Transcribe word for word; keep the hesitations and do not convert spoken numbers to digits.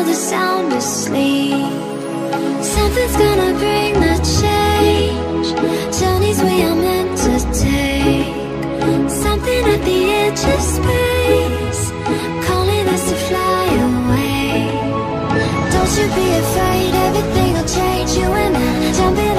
all the sound asleep. Something's gonna bring the change, journeys we are meant to take. Something at the edge of space, calling us to fly away. Don't you be afraid, everything will change, you and I jumping.